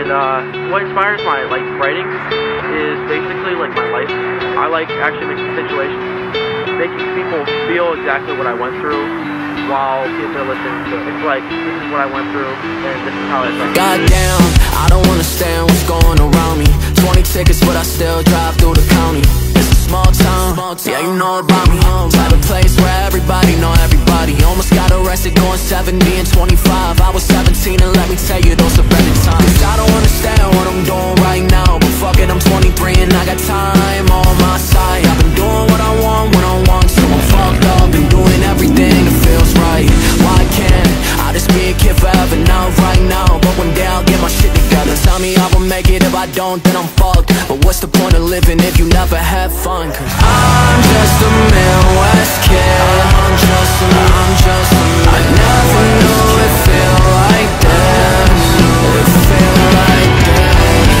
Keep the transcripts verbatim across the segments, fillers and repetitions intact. And uh, what inspires my like writing is basically like my life. I like actually making situations, making people feel exactly what I went through while people listen to it. It's like, this is what I went through and this is how it felt. Goddamn, I don't understand what's going around me. Twenty tickets, but I still drive through the county. It's a small town, small town. Yeah, you know about me. Type of place where everybody know everybody. Almost got arrested going seventy and twenty-five. I was seventeen and let me tell you, those are better times. Cause I don't understand what I'm doing right now, but fuck it, I'm twenty-three and I got time on my side. I've been doing what I want when I want, so I'm fucked up. Been doing everything that feels right. Why can't I just be a kid forever now, right now? But one day I'll get my shit together. Tell me I will make it, if I don't, then I'm fucked. But what's the point of living if you never have fun? Cause I'm just a Midwest kid. I'm just a, I'm just a I never knew it feel like that. It feel like that.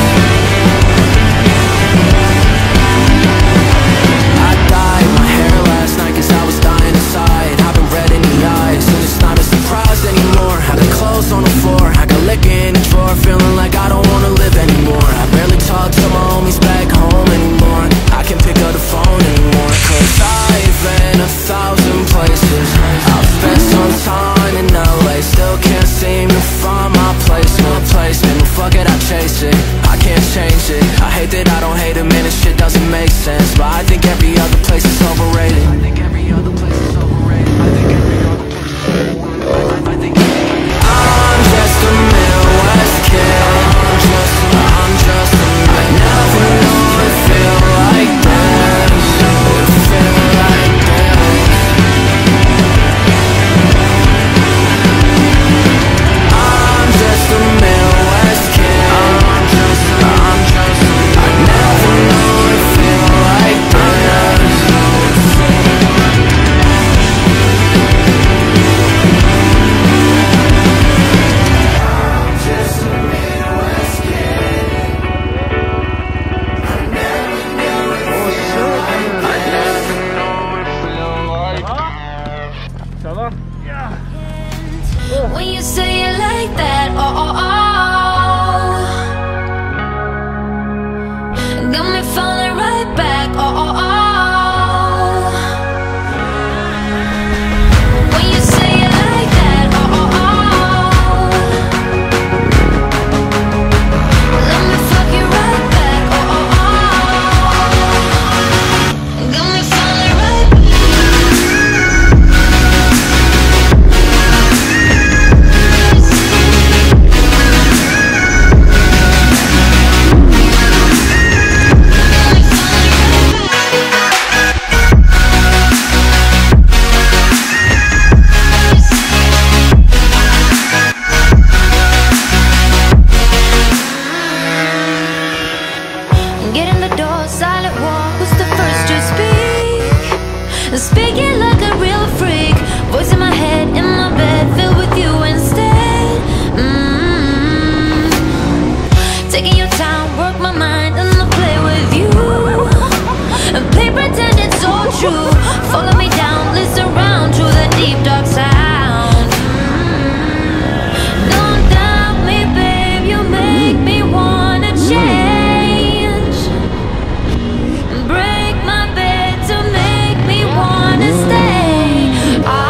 I dyed my hair last night cause I was dying inside. I've been red in the eyes and it's not a surprise anymore. I got clothes on the floor, I got liquor in the drawer, feeling like I don't wanna live anymore. I barely talk to my homies back home anymore. I can't pick up the phone anymore. Cause I've been a thousand places. I've spent some time in L A, still can't seem to find my place. No placement, well, fuck it, I chase it. I can't change it. I hate that I don't hate it, man, this shit doesn't make sense. But I think every other place is overrated. I think every other place is overrated. I think every other place is overrated. I think I'm just a Midwest kid. I'm just, I'm just a Midwest kid. I never knew it feel like that. It feel like that. I'm just a Midwest kid. I'm just, I'm just a, I never knew it feel like that. It feel like that. I'm just a Midwest kid. I never knew it feel like that. I never knew it feel like that. Ça va? Yeah. When you say it like that, oh, oh, oh, got me falling right back, oh, oh, oh. When you say it like that, oh, oh, oh, let me fuck you right back, oh, oh, oh, got me falling right back. Speaking like a real freak, voice in my head, in my bed, filled with you instead. Mm-hmm. Taking your time, work my mind, and I'll play with you. And play pretend it's all true. Follow me down, listen around to the deep dark sound. Mm-hmm. Don't doubt me, babe, you make me wanna change. Break my bed to make me wanna stay. I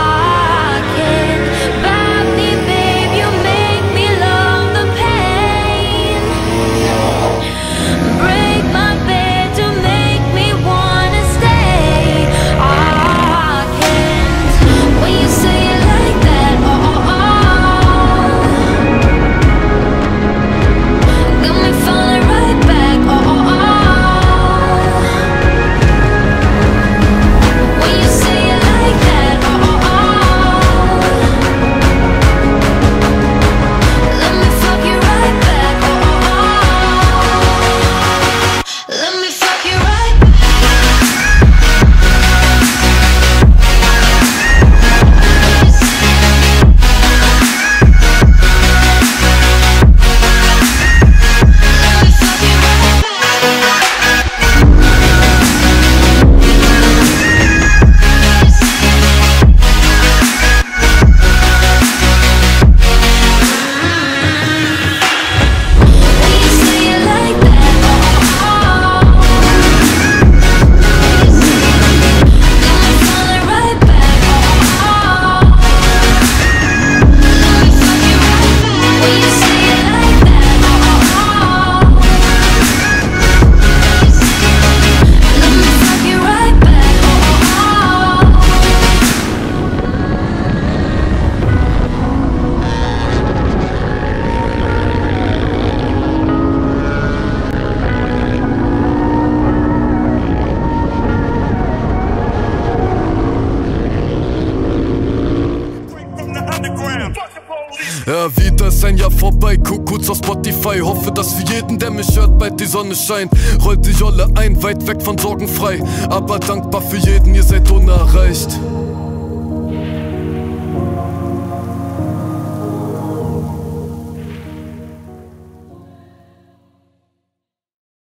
kurz auf Spotify. Hoffe, dass für jeden, der mich hört, bald die Sonne scheint. Rollt die Jolle ein, weit weg von Sorgen frei. Aber dankbar für jeden, ihr seid unerreicht.